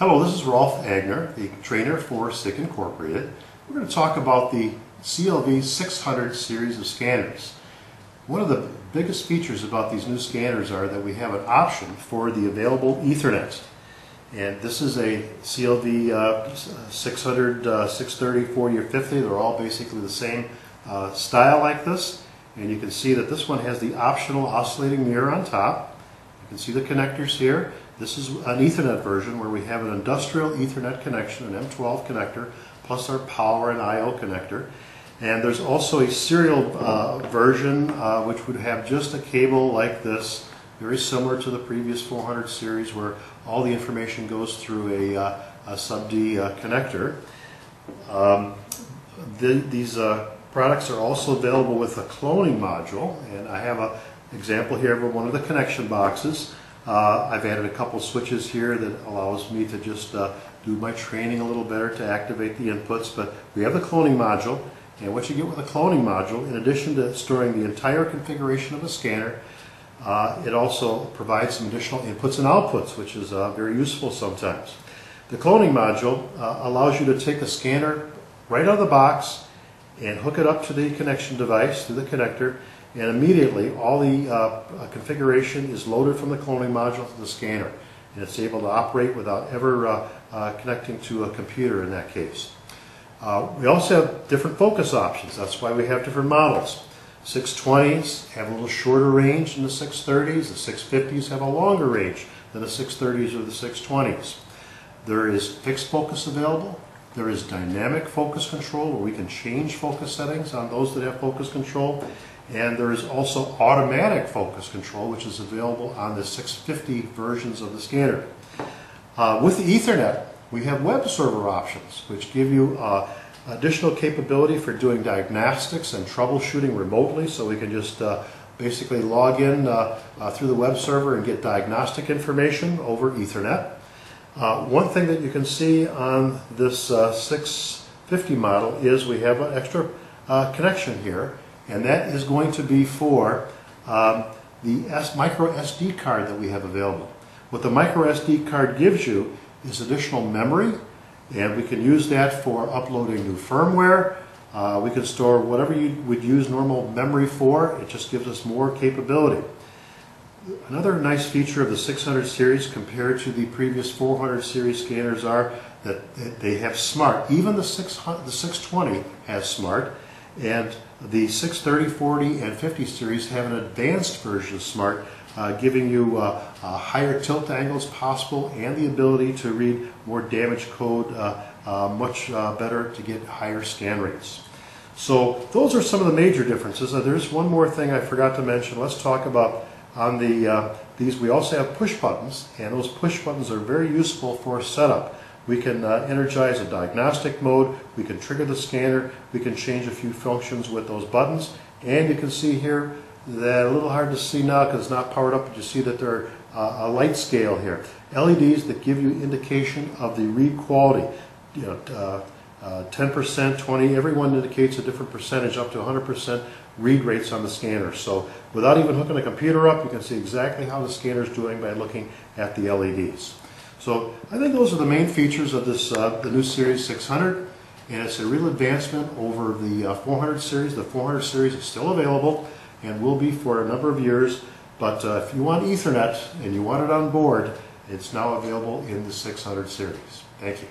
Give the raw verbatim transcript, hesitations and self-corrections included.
Hello, this is Rolf Agner, the trainer for SICK Incorporated. We're going to talk about the C L V six hundred series of scanners. One of the biggest features about these new scanners are that we have an option for the available Ethernet. And this is a C L V uh, six hundred, uh, six thirty, forty, or fifty. They're all basically the same uh, style like this. And you can see that this one has the optional oscillating mirror on top. You can see the connectors here. This is an Ethernet version where we have an industrial Ethernet connection, an M twelve connector, plus our power and I O connector. And there's also a serial uh, version uh, which would have just a cable like this, very similar to the previous four hundred series, where all the information goes through a, uh, a sub D uh, connector. Um, the, these uh, products are also available with a cloning module, and I have an example here of one of the connection boxes. Uh, I've added a couple switches here that allows me to just uh, do my training a little better to activate the inputs, but we have the cloning module. And what you get with a cloning module, in addition to storing the entire configuration of a scanner, uh, it also provides some additional inputs and outputs, which is uh, very useful sometimes. The cloning module uh, allows you to take a scanner right out of the box and hook it up to the connection device through the connector, and immediately all the uh, configuration is loaded from the cloning module to the scanner, and it's able to operate without ever uh, uh, connecting to a computer in that case. Uh, we also have different focus options. That's why we have different models. six twenties have a little shorter range than the six thirties. The six fifties have a longer range than the six thirties or the six twenties. There is fixed focus available. There is dynamic focus control, where we can change focus settings on those that have focus control. And there is also automatic focus control, which is available on the six fifty versions of the scanner. Uh, with the Ethernet, we have web server options, which give you uh, additional capability for doing diagnostics and troubleshooting remotely. So we can just uh, basically log in uh, uh, through the web server and get diagnostic information over Ethernet. Uh, one thing that you can see on this uh, six fifty model is we have an extra uh, connection here, and that is going to be for um, the S micro S D card that we have available. What the micro S D card gives you is additional memory, and we can use that for uploading new firmware. Uh, we can store whatever you would use normal memory for. It just gives us more capability. Another nice feature of the six hundred series compared to the previous four hundred series scanners are that they have smart. Even the, the six twenty has smart, and the six thirty, forty, and fifty series have an advanced version of smart, Uh, giving you uh, uh, higher tilt angles possible and the ability to read more damage code uh, uh, much uh, better to get higher scan rates. So those are some of the major differences. Uh, there's one more thing I forgot to mention. Let's talk about on the uh, these. We also have push buttons, and those push buttons are very useful for setup. We can uh, energize a diagnostic mode. We can trigger the scanner. We can change a few functions with those buttons, and you can see here. That a little hard to see now because it's not powered up, but you see that there are uh, a light scale here. L E Ds that give you indication of the read quality. You know, uh, uh, ten percent, twenty, everyone indicates a different percentage, up to one hundred percent read rates on the scanner. So without even hooking a computer up, you can see exactly how the scanner is doing by looking at the L E Ds. So I think those are the main features of this uh, the new Series six hundred, and it's a real advancement over the uh, four hundred series. The four hundred series is still available and will be for a number of years, but uh, if you want Ethernet and you want it on board, it's now available in the six hundred series. Thank you.